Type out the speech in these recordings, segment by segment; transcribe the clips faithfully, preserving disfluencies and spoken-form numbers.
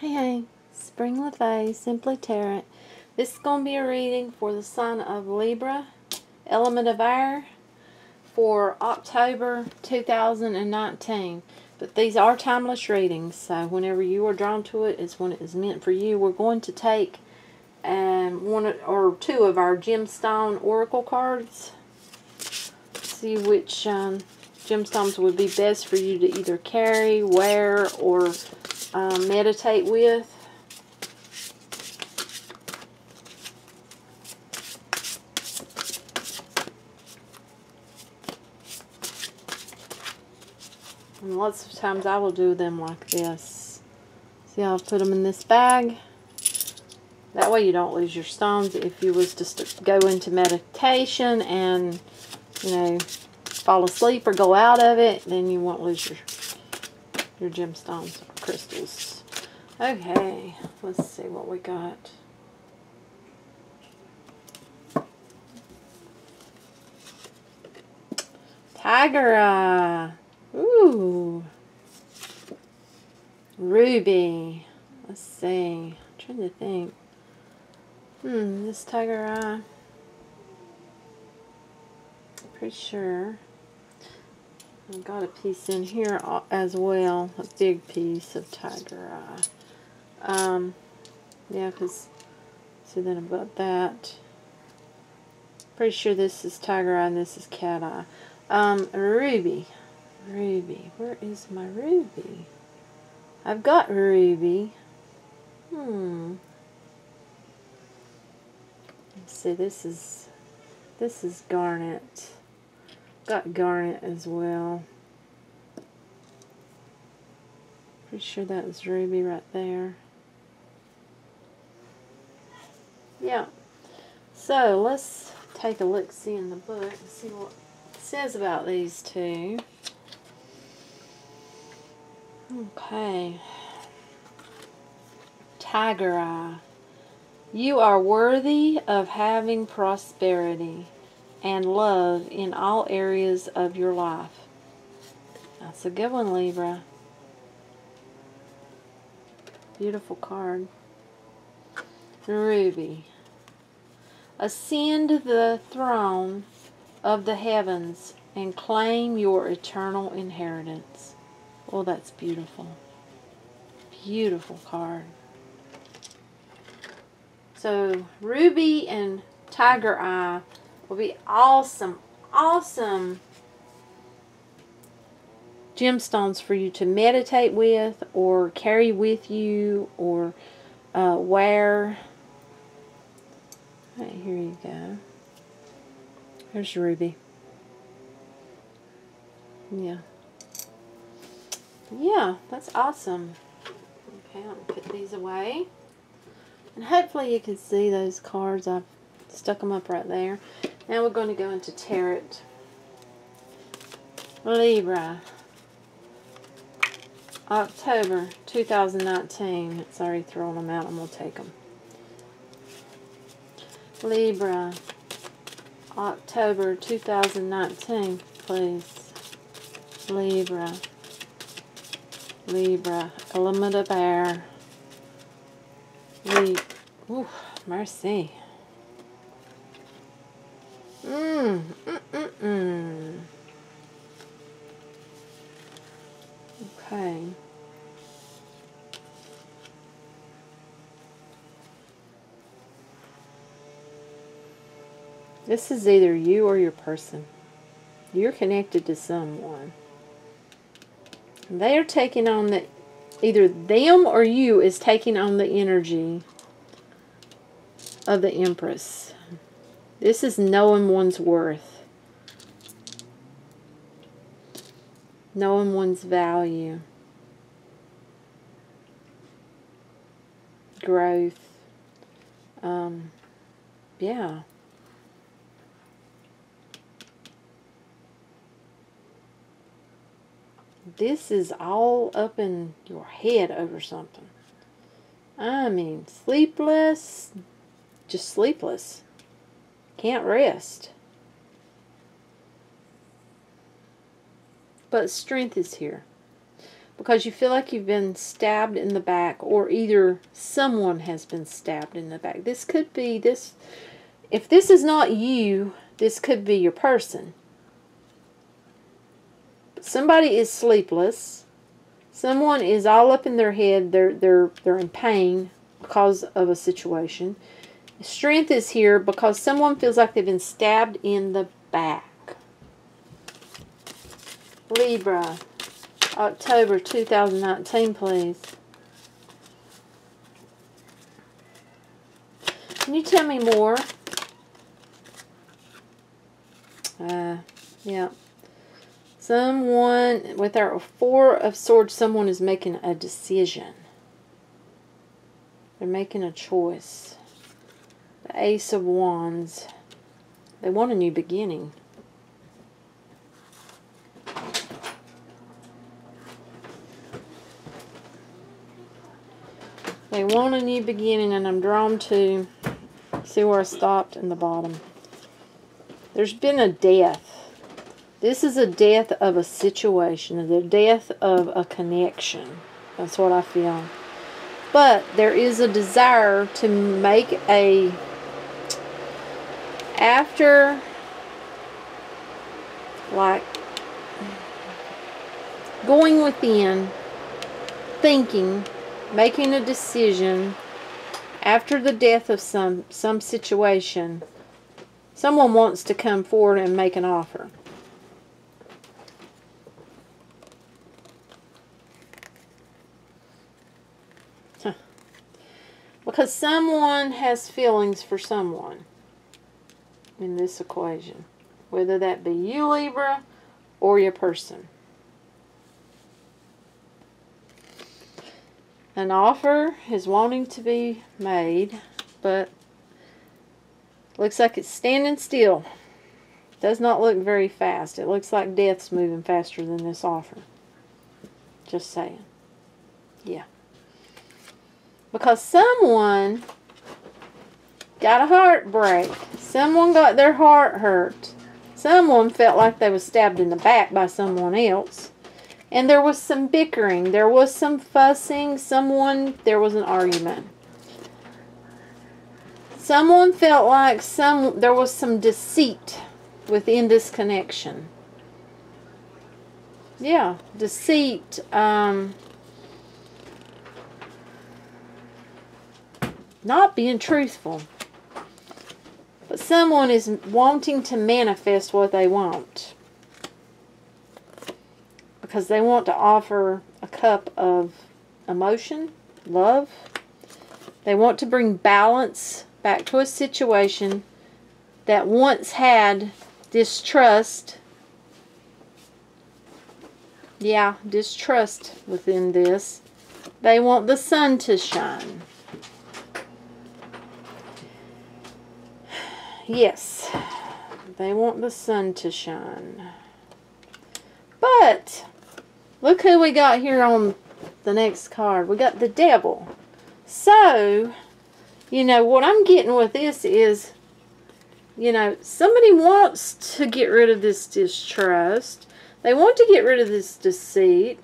Hey, hey, Spring LaVey, Simply Tarot. This is going to be a reading for the sign of Libra, element of air, for October two thousand nineteen. But these are timeless readings, so whenever you are drawn to it, it's when it is meant for you. We're going to take um, one or two of our gemstone oracle cards. See which um, gemstones would be best for you to either carry, wear, or Uh, meditate with. And lots of times I will do them like this. See how I've put them in this bag? That way you don't lose your stones if you was to go into meditation and, you know, fall asleep or go out of it, then you won't lose your your gemstones or crystals. Okay, let's see what we got. Tiger Eye. Ooh. Ruby. Let's see. I'm trying to think. Hmm, this Tiger Eye. Pretty sure. I've got a piece in here as well, a big piece of Tiger Eye. Um, yeah, because, see then about that. Pretty sure this is Tiger Eye and this is Cat Eye. Um, Ruby. Ruby. Where is my Ruby? I've got Ruby. Hmm. Let's see, this is, this is Garnet. Got Garnet as well. Pretty sure that was Ruby right there. Yeah. So let's take a look, see in the book, and see what it says about these two. Okay. Tiger Eye. You are worthy of having prosperity and love in all areas of your life. That's a good one, Libra. Beautiful card. Ruby. Ascend the throne of the heavens and claim your eternal inheritance. Oh, that's beautiful. Beautiful card. So, Ruby and Tiger Eye will be awesome, awesome gemstones for you to meditate with or carry with you or uh, wear. All right, here you go. Here's your Ruby. Yeah. Yeah, that's awesome. Okay, I'll put these away. And hopefully you can see those cards. I've stuck them up right there. Now we're going to go into Tarot. Libra. October two thousand nineteen. It's already thrown them out. I'm going to take them. Libra. October two thousand nineteen, please. Libra. Libra. Element of air. Libra. Ooh, mercy. Mm, mm, mm, mm. Okay. This is either you or your person. You're connected to someone. They are taking on the, either them or you is taking on the energy of the Empress. This is knowing one's worth. Knowing one's value. Growth. Um, yeah. This is all up in your head over something. I mean, sleepless. Just sleepless. Can't rest. But strength is here. because you feel like you've been stabbed in the back, or either someone has been stabbed in the back. This could be this. If this is not you, this could be your person. But somebody is sleepless. Someone is all up in their head. They're they're they're in pain because of a situation. Strength is here because someone feels like they've been stabbed in the back. Libra, October two thousand nineteen, please. Can you tell me more? Uh, yeah. Someone, with our Four of Swords, someone is making a decision. They're making a choice. The Ace of Wands. They want a new beginning. They want a new beginning, and I'm drawn to see where I stopped in the bottom. There's been a death. This is a death of a situation, the death of a connection. That's what I feel. But there is a desire to make a, after, like, going within, thinking, making a decision after the death of some some situation. Someone wants to come forward and make an offer. Huh. Because someone has feelings for someone in this equation, whether that be you, Libra, or your person. An offer is wanting to be made, but looks like it's standing still. Does not look very fast. It looks like death's moving faster than this offer. Just saying. Yeah. Because someone got a heartbreak. Someone got their heart hurt. Someone felt like they was stabbed in the back by someone else. And there was some bickering, there was some fussing, someone, there was an argument. Someone felt like some there was some deceit within this connection. Yeah, deceit, um, not being truthful. But someone is wanting to manifest what they want, because they want to offer a cup of emotion, love. They want to bring balance back to a situation that once had distrust. Yeah, distrust within this. They want the sun to shine. Yes, they want the sun to shine. But look who we got here on the next card. We got the devil. So, you know, what I'm getting with this is, you know, somebody wants to get rid of this distrust. They want to get rid of this deceit.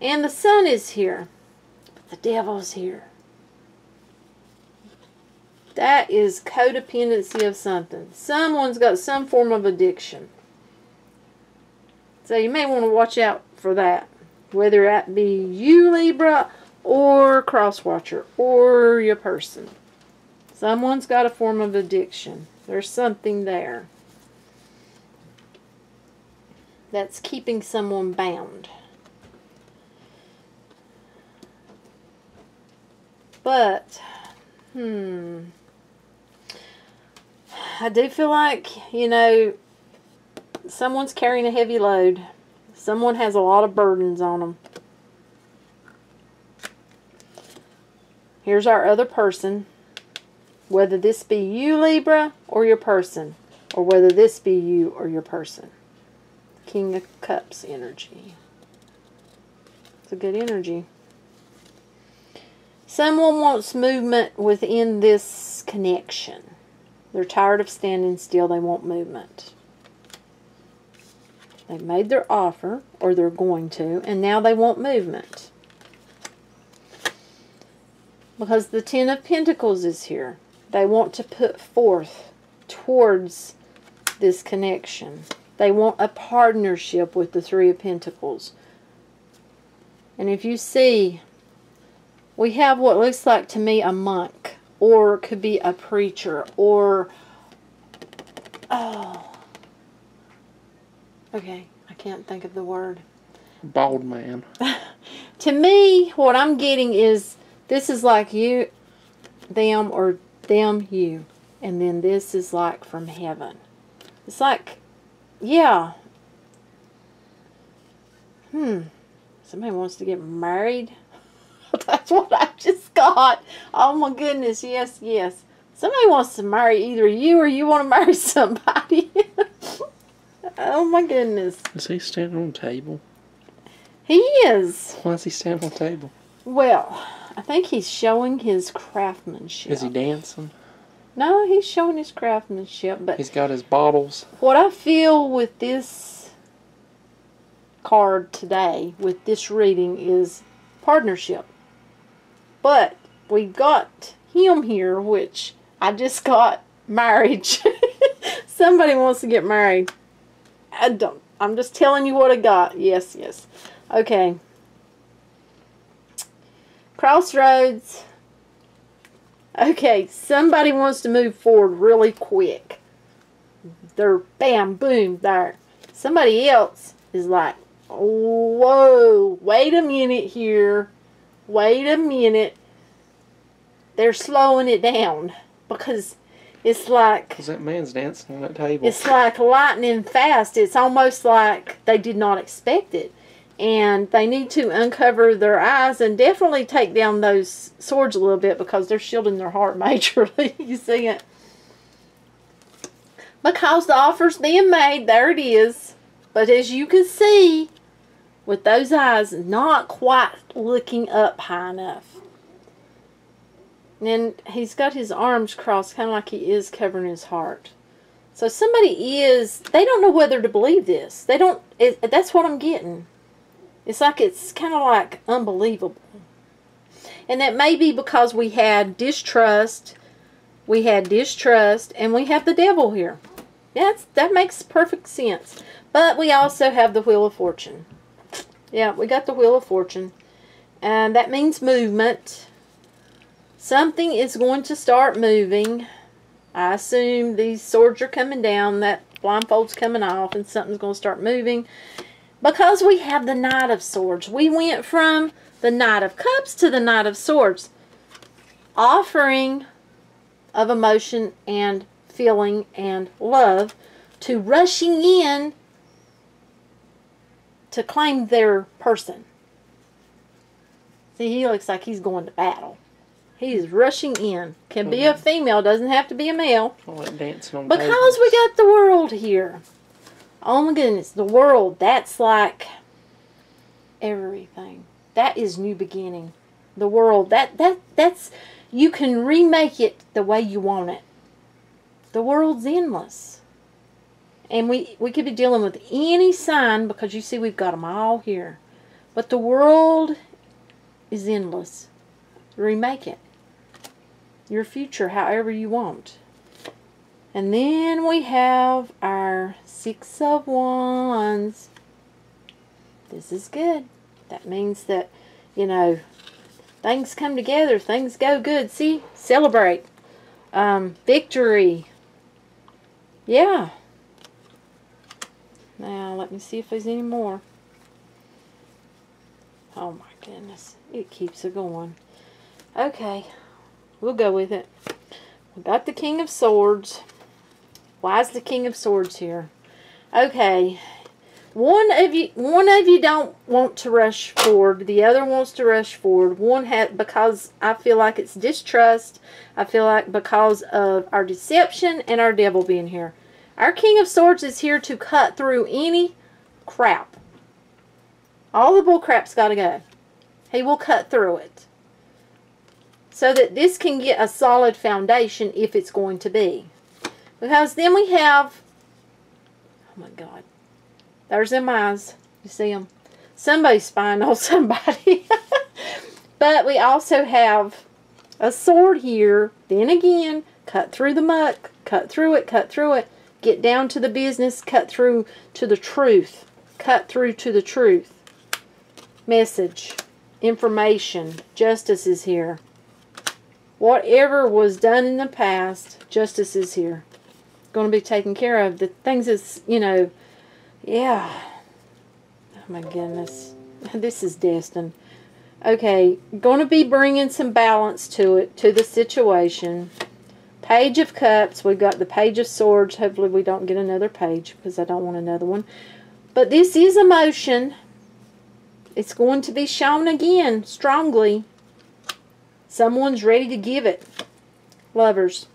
And the sun is here. But the devil's here. That is codependency of something. Someone's got some form of addiction. So you may want to watch out for that, whether that be you, Libra, or crosswatcher, or your person. Someone's got a form of addiction. There's something there that's keeping someone bound. But, hmm, I do feel like, you know, someone's carrying a heavy load. Someone has a lot of burdens on them. Here's our other person. Whether this be you, Libra, or your person. Or whether this be you or your person. King of Cups energy. It's a good energy. Someone wants movement within this connection. They're tired of standing still. They want movement. They made their offer, or they're going to, and now they want movement. Because the Ten of Pentacles is here. They want to put forth towards this connection. They want a partnership with the Three of Pentacles. And if you see, we have what looks like to me a monk, or could be a preacher, or, oh, okay, I can't think of the word. Bald man. To me, what I'm getting is, this is like you, them, or them, you. And then this is like from heaven. It's like, yeah. Hmm. Somebody wants to get married? That's what I just got. Oh my goodness, yes, yes. Somebody wants to marry either you or you want to marry somebody. Oh my goodness. Is he standing on a table? He is. Why is he standing on a table? Well, I think he's showing his craftsmanship. Is he dancing? No, he's showing his craftsmanship. But he's got his bottles. What I feel with this card today, with this reading, is partnership. But we got him here, which I just got marriage. Somebody wants to get married. I don't. I'm just telling you what I got. Yes, yes. Okay. Crossroads. Okay, somebody wants to move forward really quick. They're bam, boom, there. Somebody else is like, whoa, wait a minute here. Wait a minute. They're slowing it down because it's like... Because that man's dancing on that table. It's like lightning fast. It's almost like they did not expect it. And they need to uncover their eyes and definitely take down those swords a little bit because they're shielding their heart majorly. You see it? Because the offer's being made. There it is. But as you can see, with those eyes not quite looking up high enough. And he's got his arms crossed kind of like he is covering his heart. So somebody is, they don't know whether to believe this. They don't, it, that's what I'm getting. It's like it's kind of like unbelievable. And that may be because we had distrust. We had distrust. And we have the devil here. That's, that makes perfect sense. But we also have the Wheel of Fortune. Yeah, we got the Wheel of Fortune. And that means movement. Something is going to start moving. I assume these swords are coming down. That blindfold's coming off. And something's going to start moving. Because we have the Knight of Swords. We went from the Knight of Cups to the Knight of Swords. Offering of emotion and feeling and love to rushing in to claim their person. See, he looks like he's going to battle. He's rushing in. Can be a female. Doesn't have to be a male. Because we got the World here. Oh my goodness, the World, that's like everything. That is new beginning. The World, that that that's, you can remake it the way you want it. The World's endless. And we, we could be dealing with any sign because you see we've got them all here. But the World is endless. Remake it. Your future, however you want. And then we have our Six of Wands. This is good. That means that, you know, things come together. Things go good. See? Celebrate. Um, victory. Yeah. Now, let me see if there's any more. Oh, my goodness. It keeps it going. Okay. We'll go with it. We got the King of Swords. Why is the King of Swords here? Okay, one of you, one of you don't want to rush forward. The other wants to rush forward. One had because I feel like it's distrust. I feel like because of our deception and our devil being here. Our King of Swords is here to cut through any crap. All the bull crap's got to go. He will cut through it, so that this can get a solid foundation if it's going to be. Because then we have, oh my God, There's them eyes. You see them? Somebody's spying on somebody. But we also have a sword here. Then again, cut through the muck. Cut through it. Cut through it. Get down to the business. Cut through to the truth. Cut through to the truth. Message. Information. Justice is here. Whatever was done in the past, justice is here. Going to be taken care of. The things is, you know, yeah. Oh my goodness. This is destined. Okay, going to be bringing some balance to it, to the situation. Page of Cups. We've got the Page of Swords. Hopefully we don't get another page because I don't want another one. But this is emotion. It's going to be shown again strongly. Someone's ready to give it. Lovers.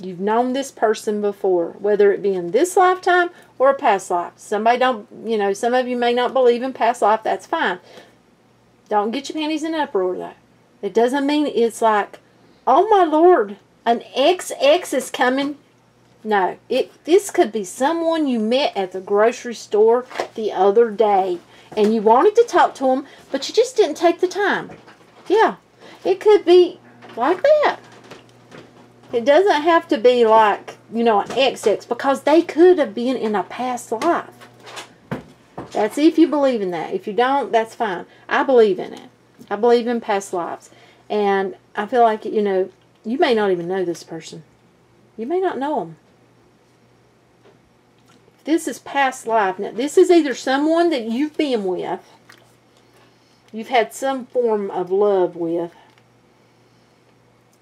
You've known this person before, whether it be in this lifetime or a past life. Somebody don't, you know, some of you may not believe in past life. That's fine. Don't get your panties in an uproar, though. It doesn't mean it's like, oh my Lord, an ex-ex is coming. No, it this could be someone you met at the grocery store the other day, and you wanted to talk to them, but you just didn't take the time. Yeah, it could be like that. It doesn't have to be like, you know, an ex-ex, because they could have been in a past life. That's if you believe in that. If you don't, that's fine. I believe in it. I believe in past lives. And I feel like, you know, you may not even know this person. You may not know them. This is past life. Now, this is either someone that you've been with, you've had some form of love with,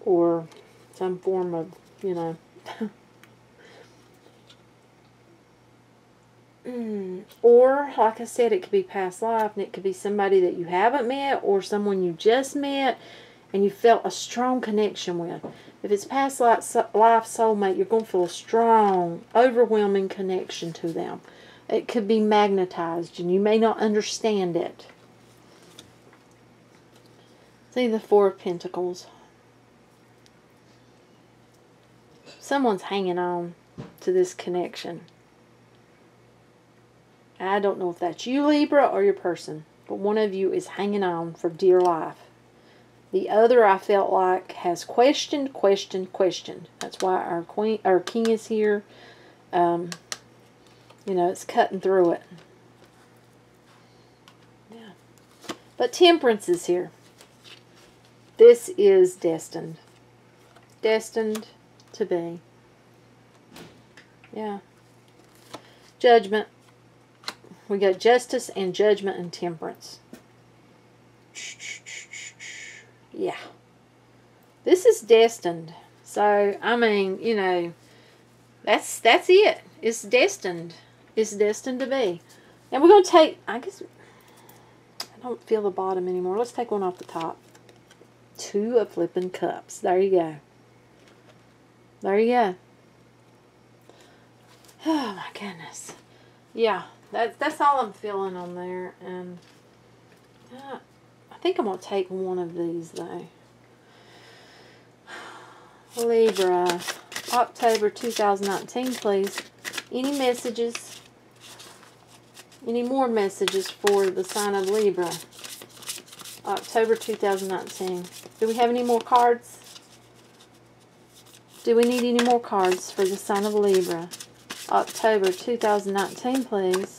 or some form of, you know, mm. Or, like I said, it could be past life, and it could be somebody that you haven't met or someone you just met and you felt a strong connection with. If it's past life, life soulmate, you're going to feel a strong, overwhelming connection to them. It could be magnetized, and you may not understand it. See the Four of Pentacles. Someone's hanging on to this connection. I don't know if that's you, Libra, or your person, but one of you is hanging on for dear life. The other, I felt like, has questioned, questioned, questioned. That's why our queen, our king is here. Um, you know, it's cutting through it. Yeah. But Temperance is here. This is destined. Destined to be. Yeah. Judgment. We got justice and judgment and temperance. Yeah. This is destined. So, I mean, you know, that's that's it. It's destined. It's destined to be. And we're going to take, I guess, I don't feel the bottom anymore. Let's take one off the top. Two of flipping cups. There you go. There you go. Oh my goodness. Yeah, that's that's all I'm feeling on there, and uh, I think I'm gonna take one of these though. Libra, October two thousand nineteen, please. Any messages? Any more messages for the sign of Libra? October two thousand nineteen. Do we have any more cards? Do we need any more cards for the sign of Libra? October two thousand nineteen, please.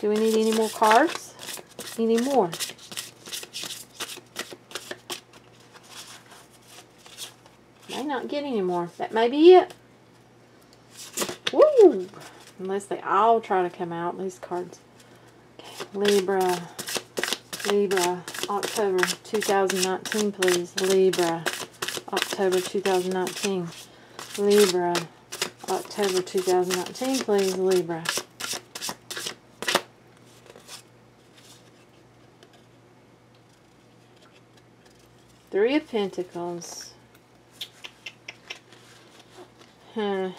Do we need any more cards? Any more? May not get any more. That may be it. Woo! Unless they all try to come out, these cards. Okay. Libra. Libra. October two thousand nineteen, please. Libra. October two thousand nineteen. Libra. October two thousand nineteen, please. Libra. Three of Pentacles. Huh.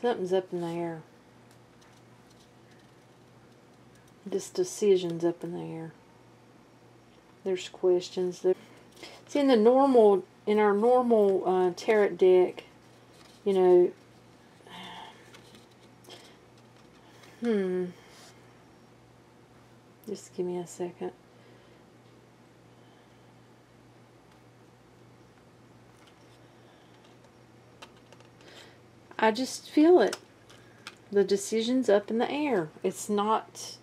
Something's up in the air. This decision's up in the air. There's questions. There. See, in the normal in our normal uh, tarot deck, you know, hmm, just give me a second. I just feel it. The decision's up in the air. It's not,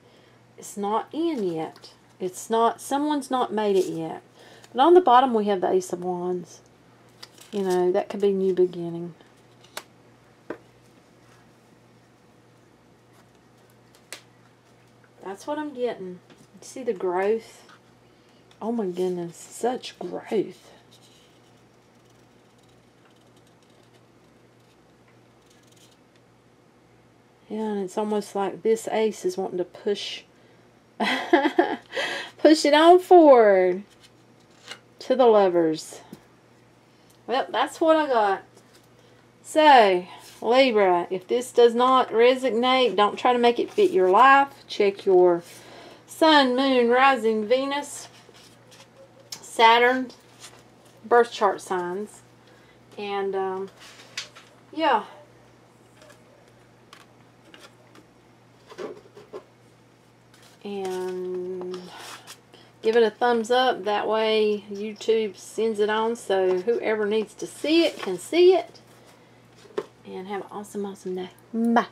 it's not in yet. It's not, someone's not made it yet. But on the bottom we have the Ace of Wands. You know, that could be new beginning. That's what I'm getting. You see the growth? Oh my goodness, such growth. Yeah, and it's almost like this ace is wanting to push push it on forward to the Lovers. Well, that's what I got. So, Libra, if this does not resonate, don't try to make it fit your life. Check your sun, moon, rising, Venus, Saturn, birth chart signs. And, um, yeah. And give it a thumbs up. That way YouTube sends it on, so whoever needs to see it can see it. And have an awesome, awesome day. Bye.